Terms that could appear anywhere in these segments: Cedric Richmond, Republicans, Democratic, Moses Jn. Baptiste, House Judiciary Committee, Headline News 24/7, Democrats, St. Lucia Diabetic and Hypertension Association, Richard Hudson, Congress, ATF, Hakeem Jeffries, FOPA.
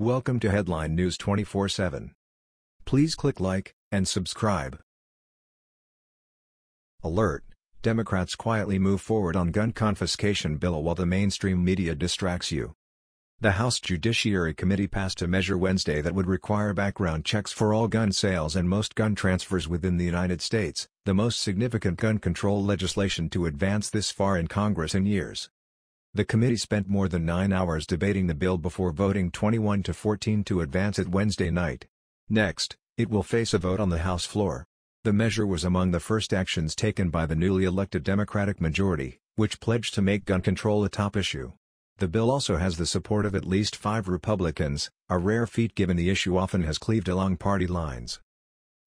Welcome to Headline News 24/7. Please click like and subscribe. Alert: Democrats quietly move forward on gun confiscation bill while the mainstream media distracts you. The House Judiciary Committee passed a measure Wednesday that would require background checks for all gun sales and most gun transfers within the United States, the most significant gun control legislation to advance this far in Congress in years. The committee spent more than 9 hours debating the bill before voting 21-14 to advance it Wednesday night. Next, it will face a vote on the House floor. The measure was among the first actions taken by the newly elected Democratic majority, which pledged to make gun control a top issue. The bill also has the support of at least 5 Republicans, a rare feat given the issue often has cleaved along party lines.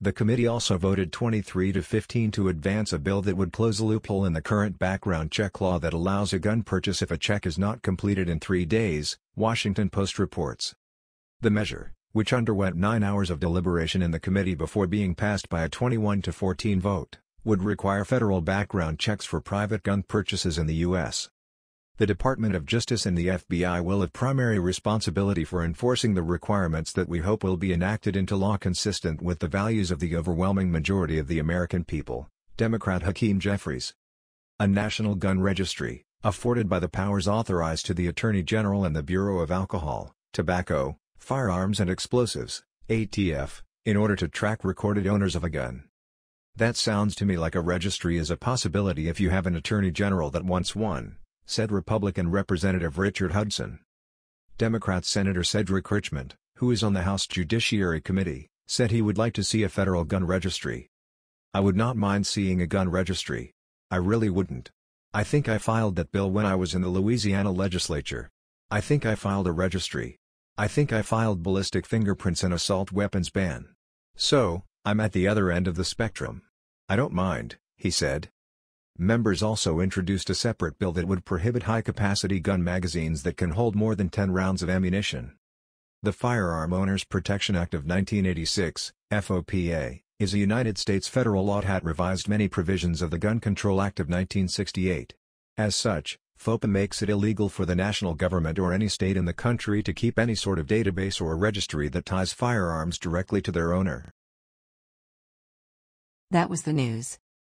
The committee also voted 23-15 to advance a bill that would close a loophole in the current background check law that allows a gun purchase if a check is not completed in 3 days, Washington Post reports. The measure, which underwent 9 hours of deliberation in the committee before being passed by a 21-14 vote, would require federal background checks for private gun purchases in the U.S. The Department of Justice and the FBI will have primary responsibility for enforcing the requirements that we hope will be enacted into law consistent with the values of the overwhelming majority of the American people, Democrat Hakeem Jeffries. A national gun registry, afforded by the powers authorized to the Attorney General and the Bureau of Alcohol, Tobacco, Firearms and Explosives, ATF, in order to track recorded owners of a gun. That sounds to me like a registry is a possibility if you have an Attorney General that wants one, said Republican Representative Richard Hudson. Democrat Senator Cedric Richmond, who is on the House Judiciary Committee, said he would like to see a federal gun registry. "I would not mind seeing a gun registry. I really wouldn't. I think I filed that bill when I was in the Louisiana legislature. I think I filed a registry. I think I filed ballistic fingerprints and assault weapons ban. So, I'm at the other end of the spectrum. I don't mind," he said. Members also introduced a separate bill that would prohibit high-capacity gun magazines that can hold more than 10 rounds of ammunition. The Firearm Owners Protection Act of 1986, FOPA, is a United States federal law that revised many provisions of the Gun Control Act of 1968. As such, FOPA makes it illegal for the national government or any state in the country to keep any sort of database or registry that ties firearms directly to their owner. That was the news.